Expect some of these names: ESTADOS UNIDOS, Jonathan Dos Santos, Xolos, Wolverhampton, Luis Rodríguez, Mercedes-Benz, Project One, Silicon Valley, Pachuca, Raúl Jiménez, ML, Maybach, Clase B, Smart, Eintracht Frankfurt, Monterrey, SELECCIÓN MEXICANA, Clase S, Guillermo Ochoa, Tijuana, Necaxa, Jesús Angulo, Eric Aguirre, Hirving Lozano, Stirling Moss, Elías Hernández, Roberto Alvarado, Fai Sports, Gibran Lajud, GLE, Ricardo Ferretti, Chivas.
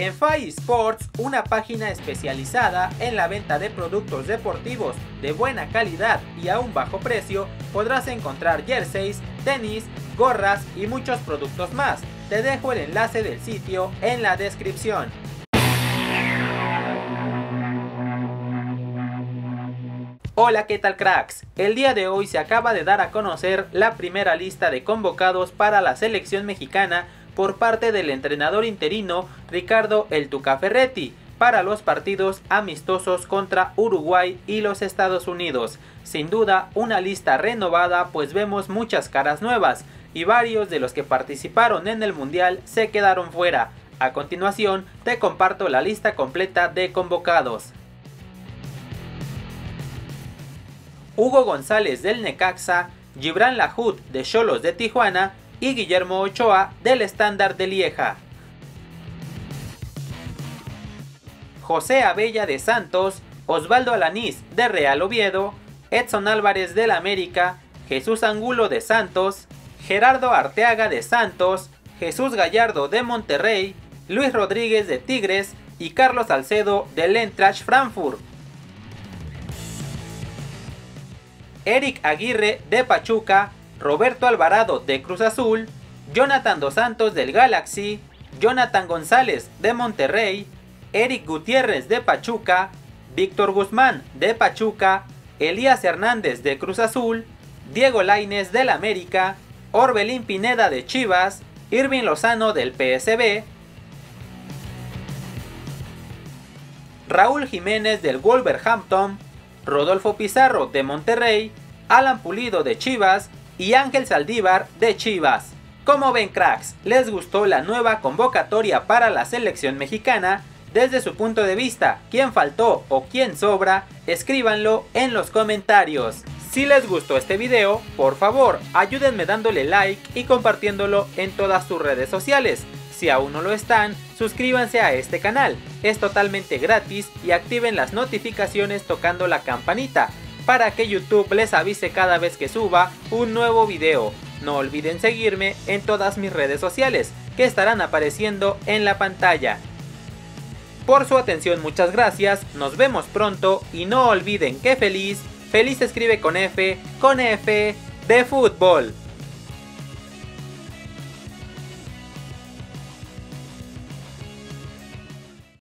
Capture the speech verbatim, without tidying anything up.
En Fai Sports, una página especializada en la venta de productos deportivos de buena calidad y a un bajo precio, podrás encontrar jerseys, tenis, gorras y muchos productos más. Te dejo el enlace del sitio en la descripción. Hola, ¿qué tal, cracks? El día de hoy se acaba de dar a conocer la primera lista de convocados para la selección mexicana por parte del entrenador interino Ricardo "El Tuca" Ferretti para los partidos amistosos contra Uruguay y los Estados Unidos. Sin duda, una lista renovada, pues vemos muchas caras nuevas y varios de los que participaron en el Mundial se quedaron fuera. A continuación, te comparto la lista completa de convocados. Hugo González del Necaxa, Gibran Lajud de Xolos de Tijuana y Guillermo Ochoa del Standard de Lieja. José Abella de Santos, Osvaldo Alanís de Real Oviedo, Edson Álvarez del América, Jesús Angulo de Santos, Gerardo Arteaga de Santos, Jesús Gallardo de Monterrey, Luis Rodríguez de Tigres y Carlos Salcedo del Eintracht Frankfurt. Eric Aguirre de Pachuca, Roberto Alvarado de Cruz Azul, Jonathan Dos Santos del Galaxy, Jonathan González de Monterrey, Eric Gutiérrez de Pachuca, Víctor Guzmán de Pachuca, Elías Hernández de Cruz Azul, Diego Lainez del América, Orbelín Pineda de Chivas, Irving Lozano del P S V, Raúl Jiménez del Wolverhampton, Rodolfo Pizarro de Monterrey, Alan Pulido de Chivas y Ángel Saldívar de Chivas. Como ven, cracks, ¿les gustó la nueva convocatoria para la selección mexicana? Desde su punto de vista, ¿quién faltó o quién sobra? Escríbanlo en los comentarios. Si les gustó este video, por favor, ayúdenme dándole like y compartiéndolo en todas sus redes sociales. Si aún no lo están, suscríbanse a este canal, es totalmente gratis, y activen las notificaciones tocando la campanita para que YouTube les avise cada vez que suba un nuevo video. No olviden seguirme en todas mis redes sociales que estarán apareciendo en la pantalla. Por su atención, muchas gracias, nos vemos pronto y no olviden que feliz, feliz escribe con F, con F de fútbol.